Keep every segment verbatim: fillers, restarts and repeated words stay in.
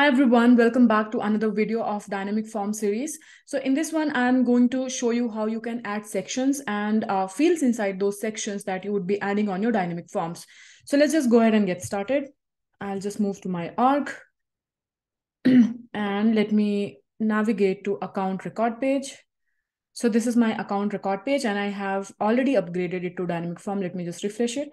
Hi everyone, welcome back to another video of Dynamic Form series. So in this one, I'm going to show you how you can add sections and uh, fields inside those sections that you would be adding on your dynamic forms. So let's just go ahead and get started. I'll just move to my org and let me navigate to account record page. So this is my account record page and I have already upgraded it to dynamic form. Let me just refresh it.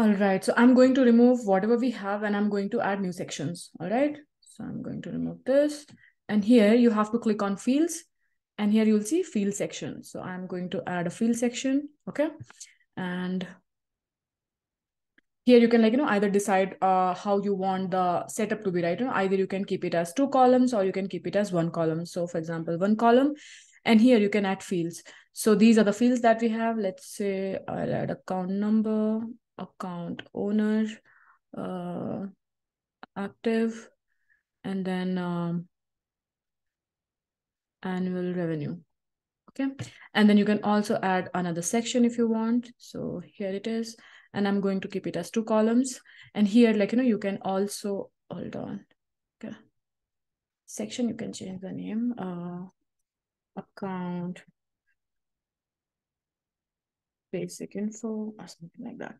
All right, so I'm going to remove whatever we have and I'm going to add new sections. All right, so I'm going to remove this. And here you have to click on fields and here you'll see field section. So I'm going to add a field section, okay? And here you can like, you know, either decide uh, how you want the setup to be, right? You know, either you can keep it as two columns or you can keep it as one column. So for example, one column, and here you can add fields. So these are the fields that we have. Let's say I'll add account number, account owner, uh, active, and then um, annual revenue, okay? And then you can also add another section if you want. So here it is, and I'm going to keep it as two columns. And here, like, you know, you can also, hold on, okay. Section, you can change the name, uh, account, basic info, or something like that.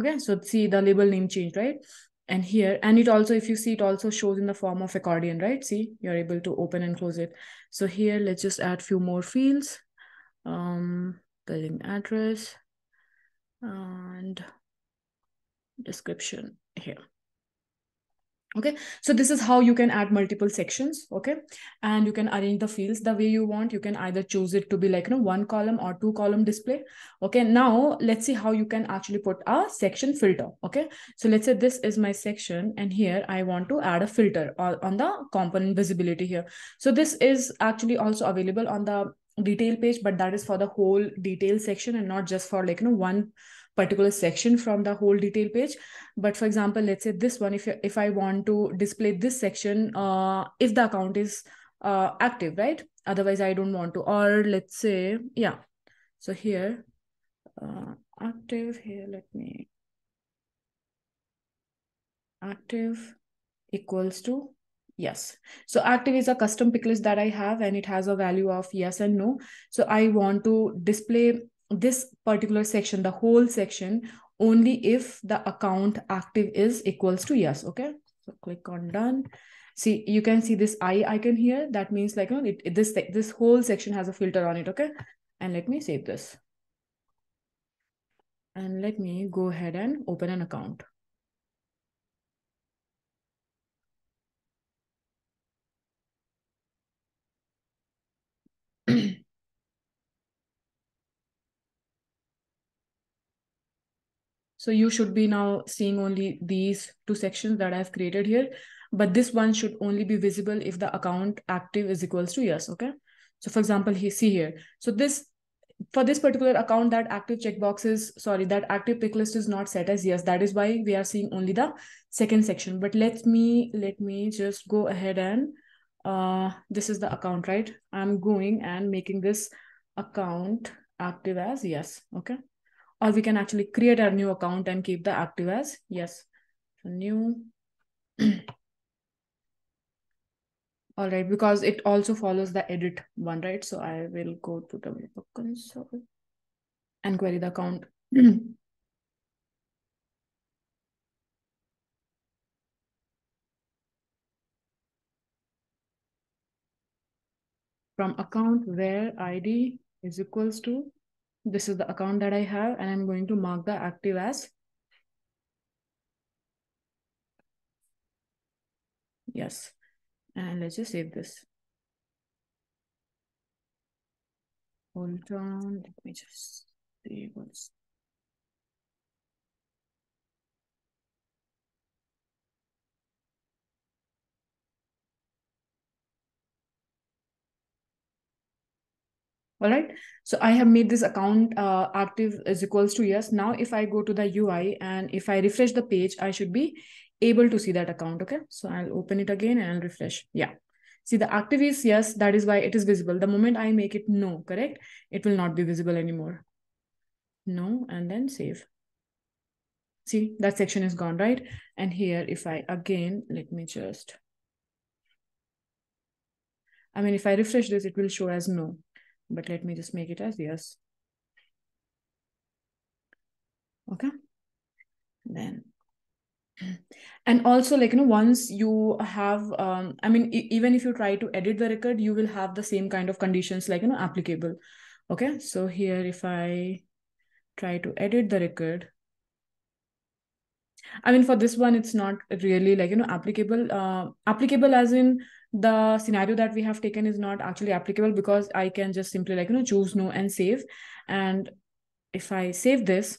Okay, so see the label name change, right? And here, and it also, if you see, it also shows in the form of accordion, right? See, you're able to open and close it. So here, let's just add a few more fields. Um, billing address and description here. Okay, so this is how you can add multiple sections, okay? And you can arrange the fields the way you want. You can either choose it to be like, you know, one column or two column display. Okay, now let's see how you can actually put a section filter, okay? So let's say this is my section and here I want to add a filter on the component visibility here. So this is actually also available on the detail page, but that is for the whole detail section and not just for like, you know, one particular section from the whole detail page. But for example, let's say this one, if, if I want to display this section, uh, if the account is uh, active, right? Otherwise I don't want to, or let's say, yeah. So here, uh, active here, let me, active equals to yes. So active is a custom pick list that I have and it has a value of yes and no. So I want to display this particular section, the whole section, only if the account active is equals to yes, okay? So click on done. See, you can see this eye icon here. That means like, you know, it, it, this, this whole section has a filter on it, okay? And let me save this. And let me go ahead and open an account. So you should be now seeing only these two sections that I've created here, but this one should only be visible if the account active is equals to yes, okay? So for example, here, see here. So this, for this particular account, that active checkbox is, sorry, that active pick list is not set as yes. That is why we are seeing only the second section, but let me, let me just go ahead and, uh, this is the account, right? I'm going and making this account active as yes, okay? Or we can actually create our new account and keep the active as yes. So new. All right, because it also follows the edit one, right? So I will go to the web console and query the account. From account where I D is equals to, this is the account that I have, and I'm going to mark the active as yes. And let's just save this. Hold on, let me just see what's. All right. So I have made this account uh, active is equals to yes. Now, if I go to the U I and if I refresh the page, I should be able to see that account. Okay. So I'll open it again and I'll refresh. Yeah. See, the active is yes. That is why it is visible. The moment I make it no, correct, it will not be visible anymore. No, and then save. See, that section is gone, right? And here, if I again, let me just, I mean, if I refresh this, it will show as no, but let me just make it as yes. Okay. Then, and also like, you know, once you have, um, I mean, e- even if you try to edit the record, you will have the same kind of conditions like, you know, applicable. Okay. So here, if I try to edit the record, I mean, for this one, it's not really like, you know, applicable, uh, applicable as in the scenario that we have taken is not actually applicable because I can just simply like, you know, choose no and save. And if I save this,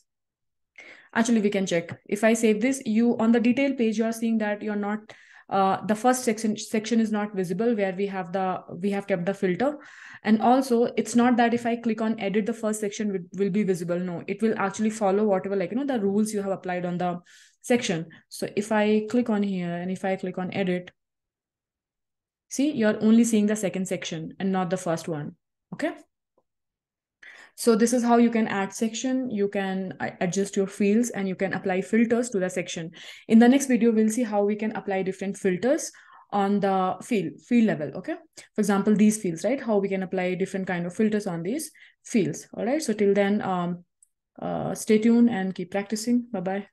actually, we can check. If I save this, you on the detail page, you're seeing that you're not, uh, the first section section is not visible where we have the, we have kept the filter. And also it's not that if I click on edit, the first section will, will be visible. No, it will actually follow whatever, like, you know, the rules you have applied on the section. So if I click on here and if I click on edit, see, you're only seeing the second section and not the first one. Okay. So this is how you can add section, you can adjust your fields and you can apply filters to the section. In the next video, we'll see how we can apply different filters on the field, field level. Okay. For example, these fields, right? How we can apply different kind of filters on these fields. All right. So till then, um, uh, stay tuned and keep practicing. Bye-bye.